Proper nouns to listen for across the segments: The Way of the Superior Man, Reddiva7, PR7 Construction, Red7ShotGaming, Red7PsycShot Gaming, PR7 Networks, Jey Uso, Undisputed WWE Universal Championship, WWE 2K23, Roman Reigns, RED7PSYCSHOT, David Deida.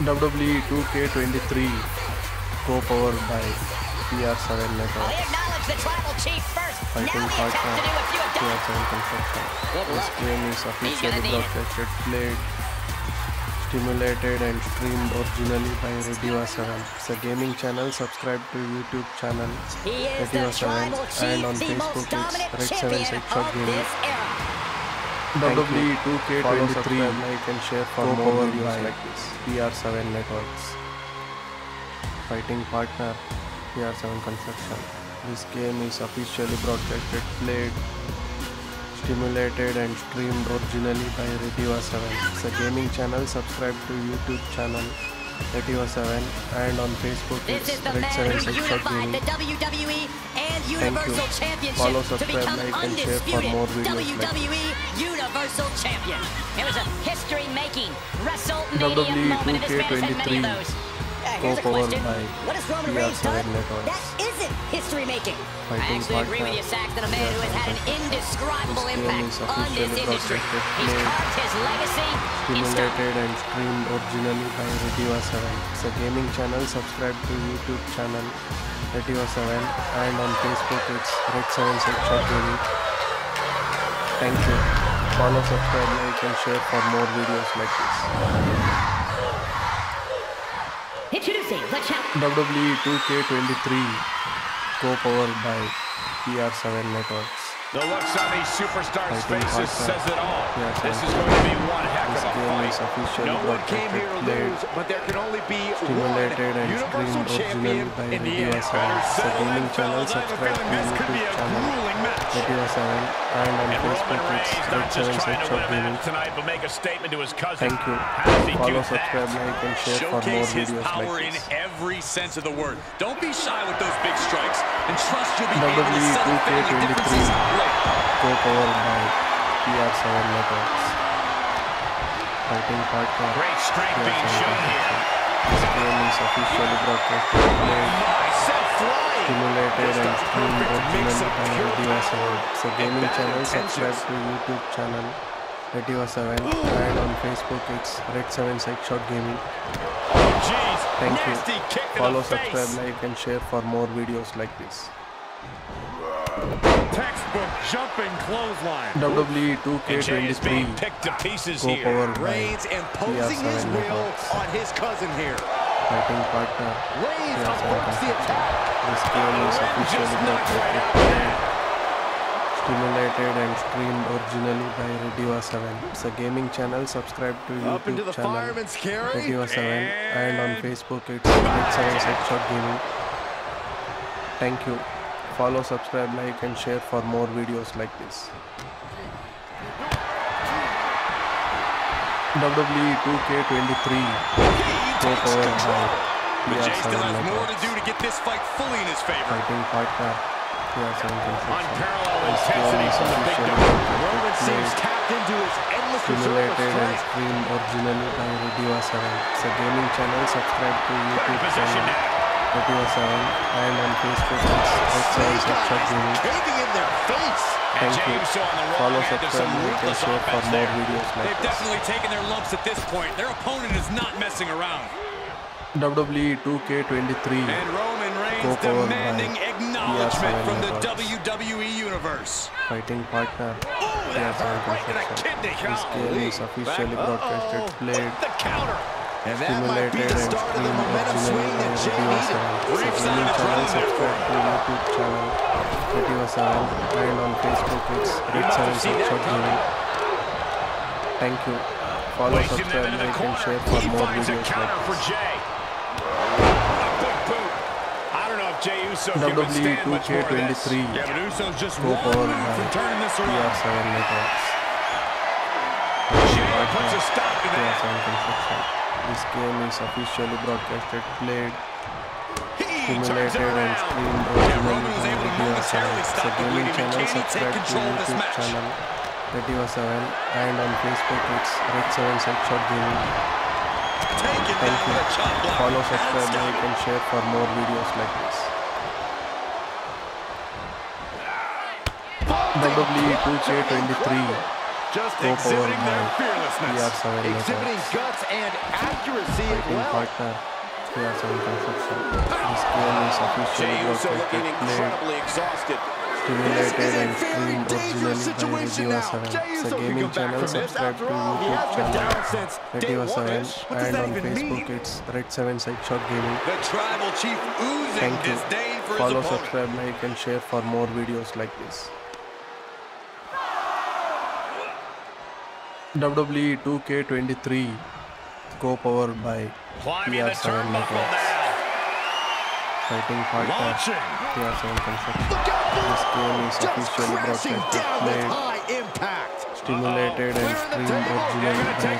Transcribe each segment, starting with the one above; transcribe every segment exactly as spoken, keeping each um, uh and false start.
W W E two K twenty-three co-powered by P R seven Networks. I acknowledge the tribal chief first. Now we have to do a few P R seven Construction. This game is officially broadcasted, played, stimulated and streamed originally by Reddiva seven. It's a gaming channel. Subscribe to YouTube channel Reddiva seven and on Facebook it's Red seven ShotGaming Gaming. W W E two K twenty-three, like and share for more videos like this. P R seven Networks. Fighting partner P R seven Construction. This game is officially broadcasted, played, stimulated and streamed originally by Reddiva seven. It's a gaming channel. Subscribe to YouTube channel Reddiva seven and on Facebook it's Red seven ShotGaming Gaming. The W W E and Universal Championship Follow, to become like undisputed W W E Universal Champion. It was a history-making WrestleMania moment of this match, and many of those. Here's a question. What has Roman Reigns done? That isn't history-making. I actually agree with you, Saxton, a man who has had an indescribable impact on this industry. He's carved his legacy in stone. Stimulated and streamed originally by Reddiva seven. It's a gaming channel. Subscribe to YouTube channel Reddiva seven and on Facebook it's Red seven ShotGaming. Thank you. Follow, subscribe, like and share for more videos like this. W W E two K twenty-three co-powered by P R seven Networks. The looks on these superstars' faces says it all. P R seven this is going to be one heck of a fight. No one came here to lose, but there can only be one Universal Champion in the end. So gaming channel, subscribe to YouTube channel Reddiva seven and on Facebook it's Red seven ShotGaming. Thank you. Follow, subscribe, like and share for more videos like this. In every sense of the word. Don't be shy with those big strikes and trust you'll be able to settle family differences. Co-powered by P R seven Networks. Fighting partner. Great strength being shown here. This game is officially broadcast. Stimulated and streamed originally by Reddiva seven. It's a gaming channel. Subscribe to YouTube channel Reddiva seven and on Facebook it's Red seven PsycShot Gaming. Thank you. Follow, subscribe, like and share for more videos like this. Textbook jumping clothesline. W W E two K twenty-three picked to pieces here. Reigns imposing his will on his cousin here. Fighting partner. Reigns averts the attack. This game is officially broadcasted, stimulated and streamed originally by Reddiva seven. It's a gaming channel. Subscribe to YouTube channel Reddiva seven and on Facebook it's Red seven ShotGaming. Thank you. Follow, subscribe, like and share for more videos like this. W W E two K twenty-three co-powered by P R seven Networks. Fighting partner P R seven Construction. Stimulated and streamed originally by Reddiva seven. It's a gaming channel. Subscribe to YouTube channel Reddiva seven and on Facebook it's Red seven ShotGaming. Thank you. Follow, subscribe, like and share for more videos like this. They've definitely taken their lumps at this point. Their opponent is not messing around. W W E two K twenty-three and Roman Reigns demanding acknowledgement from the W W E Universe. Fighting partner P R seven Construction. This game is officially broadcasted, played, stimulated and streamed originally by Reddiva seven. Subscribe channel, subscribe to YouTube channel Reddiva seven and on Facebook it's Red seven ShotGaming. Thank you. Follow, subscribe, like and share for more videos like this. Jey Uso W W E two K twenty-three co-powered by P R seven Networks. P R seven Construction. This game is officially broadcasted, played, stimulated and streamed originally by Reddiva seven. It's a gaming channel. Subscribe to YouTube channel Reddiva seven and on Facebook it's Red seven ShotGaming. Thank you. Follow, subscribe, like and share for more videos like this. W W E two K twenty-three Just go exhibiting forward, their man. fearlessness. Exhibiting guts. guts and accuracy as well. Partner. Jey Uso looking incredibly exhausted. This is a very dangerous situation now. Jey Uso can come back from this. After all, he has been down since day one-ish. What does that even mean? It's Red seven Psyc Shot Gaming. The tribal chief oozing disdain for his opponent. Follow, subscribe, like and share for more videos like this. W W E two K twenty-three co-powered by P R seven Networks. Fighting partner P R seven Construction. This game is officially broadcasted, played, stimulated and streamed originally by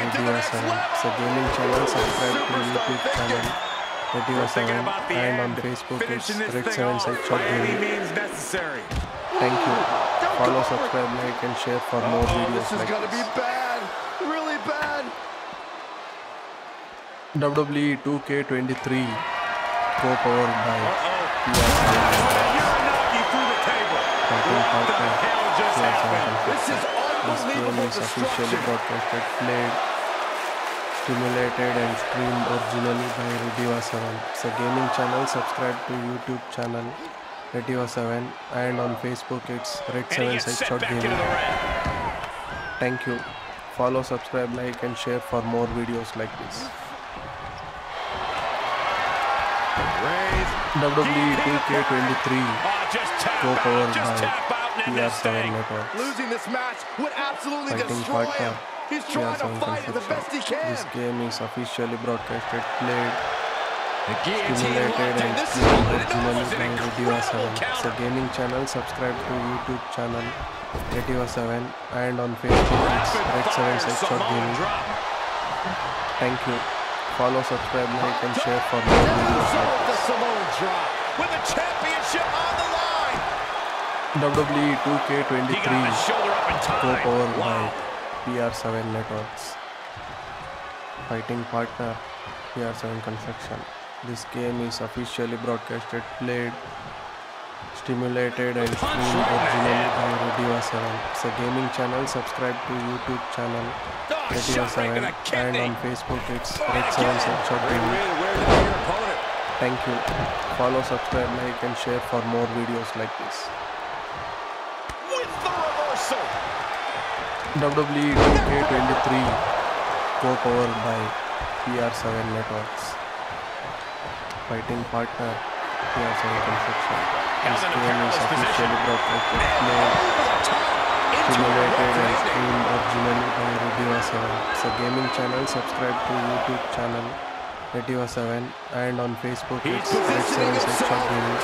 Reddiva seven. It's a gaming channel. Subscribe to YouTube channel Reddiva seven and on Facebook it's Red seven Psyc Shot Gaming. Thank you. Follow, subscribe, like and share for more videos like this. W W E two K twenty-three co-powered by P R seven. This is officially broadcasted, played, stimulated and streamed originally by Reddiva seven. It's a gaming channel. Subscribe to YouTube channel Reddiva seven and on Facebook it's Red seven Psyc Shot Gaming. Thank you. Follow, subscribe, like and share for more videos like this. W W E two K twenty-three co-powered by P R seven Networks. Losing this match would absolutely destroy him. He's trying to fight the best he can. This game is officially broadcasted, played, stimulated and streamed originally by Reddiva seven. It's a gaming channel. Subscribe to YouTube channel Reddiva seven and on Facebook it's Red seven Psyc Shot Gaming. Thank you. Follow, subscribe, like, and share for more videos. The Samoan drop with the championship on the line. W W E two K twenty-three co-powered by P R seven Networks. Fighting partner P R seven Construction. This game is officially broadcasted, played, stimulated, and streamed originally by Reddiva seven. It's a gaming channel. Subscribe to YouTube channel Reddiva seven and on Facebook it's Red seven Psyc Shot Gaming. Thank you. Follow, subscribe, like and share for more videos like this. With the reversal. W W E two K twenty-three co-powered by P R seven Networks. Fighting partner P R seven Construction. This game is officially broadcasted, simulated and streamed originally by Reddiva seven. It's a gaming channel. Subscribe to YouTube channel Reddiva seven and on Facebook it's Red seven Psyc Shot Gaming.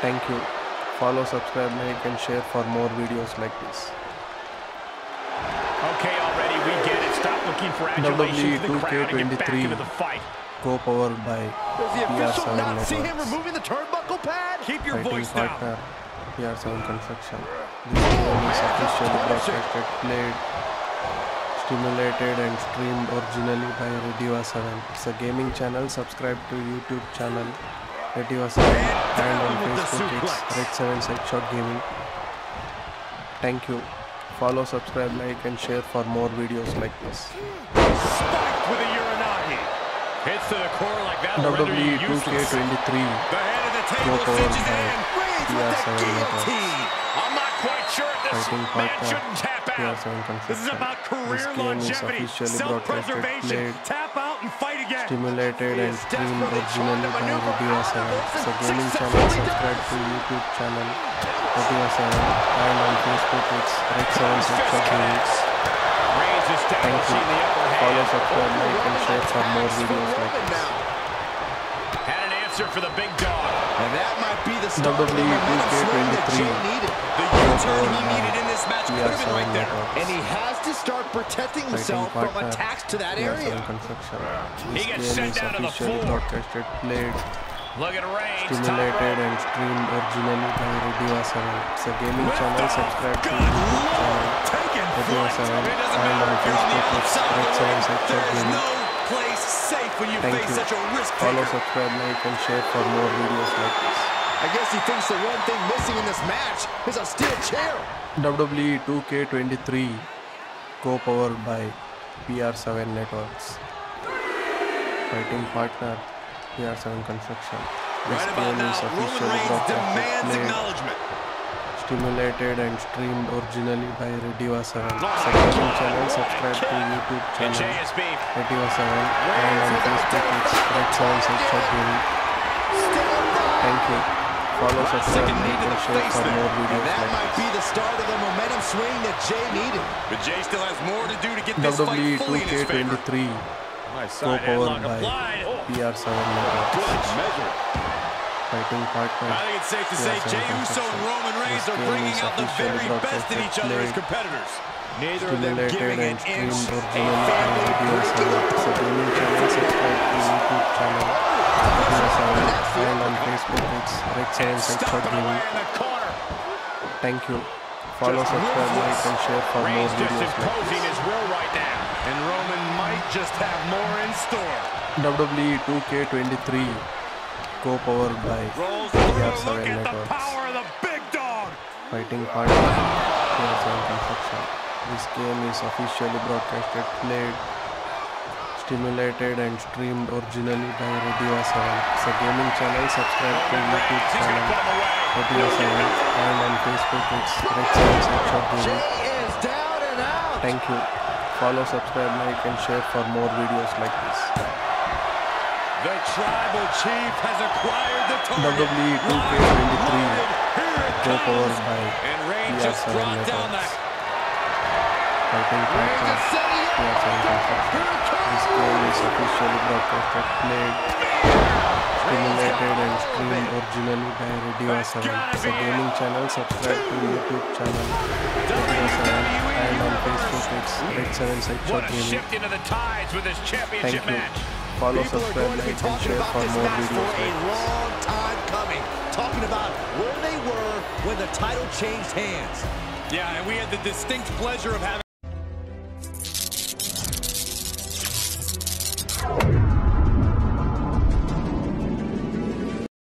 Thank you. Follow, subscribe, like and share for more videos like this. Okay, already we get it. Stop looking for adulation to the crowd and get back into the fight. Co-powered by P R seven Networks. See him removing the turnbuckle pad? Keep your voice down. P R seven Construction. This game is officially broadcasted, played, stimulated and streamed originally by Reddiva seven. It's a gaming channel. Subscribe to YouTube channel Reddiva seven and on Facebook it's Red seven Psyc Shot Gaming. Thank you. Follow, subscribe, like and share for more videos like this. Spiked with a uranagi. Hits to the core like that. W W E two K twenty-three. The head of the table cinches in. Reigns with the guillotine. I'm not quite sure if this match shouldn't tap out. This is about career longevity, self-preservation. Tap out and fight again. Stimulated and streamed originally by Reddiva seven. So gaming channel, subscribe to YouTube channel Reddiva seven and on Facebook it's Red seven Psyc Shot Gaming. Thank you. Follow, subscribe, like, and share for more videos like this. Had an answer for the big dog, and that might be the start of the needed. The U-turn he needed in this match could have been right there, and he has to start protecting himself from attacks to that area. He gets sent down to the floor. Look at Reigns. Stimulated and streamed originally by Reddiva seven. It's a gaming channel. Subscribe to YouTube channel Reddiva seven and on Facebook it's Red seven Psyc Shot Gaming. Thank you. Follow, subscribe, like and share for more videos like this. I guess he thinks the one thing missing in this match is a steel chair. W W E two K twenty-three, co-powered by P R seven Networks. Fighting partner, P R seven Construction. This right game is officially dropped off the plate. Stimulated and streamed originally by Reddiva seven. Subscribe channel, subscribe to YouTube channel Reddiva seven and on Facebook it's Red seven Psyc Shot Gaming. Thank you. Follow, subscribe, like and share for more videos. That might be the start of the momentum swing that Jey needed. But Jey still has more to do to get this fight fully in his favor. W W E two K twenty-three, co-powered by P R seven Networks. Fighting partner, I think it's safe to say Jey Uso and Roman Reigns are bringing out the very best in each other's competitors. Neither of them giving an inch. Thank you. Follow, subscribe, like, and share for more videos. And Roman might just have more in store. W W E two K twenty-three. Co-powered by P R seven Networks. Fighting partner, P R seven Construction. This game is officially broadcasted, played, stimulated and streamed originally by Reddiva seven. It's a gaming channel, subscribe to YouTube channel Reddiva seven and on Facebook it's Red seven Shot Gaming. Thank you. Follow, subscribe, like and share for more videos like this. The tribal chief has acquired the target. W W E two K twenty-three, co-powered by P R seven Networks. Fighting partner, P R seven Construction. This game is officially broadcasted, played, stimulated and streamed originally by Reddiva seven. It's a gaming channel, subscribe to YouTube channel Reddiva seven and on Facebook it's Red seven Psyc Shot Gaming. Thank you. Follow, subscribe, like, and share for more videos. A long time coming, talking about where they were when the title changed hands. Yeah, and we had the distinct pleasure of having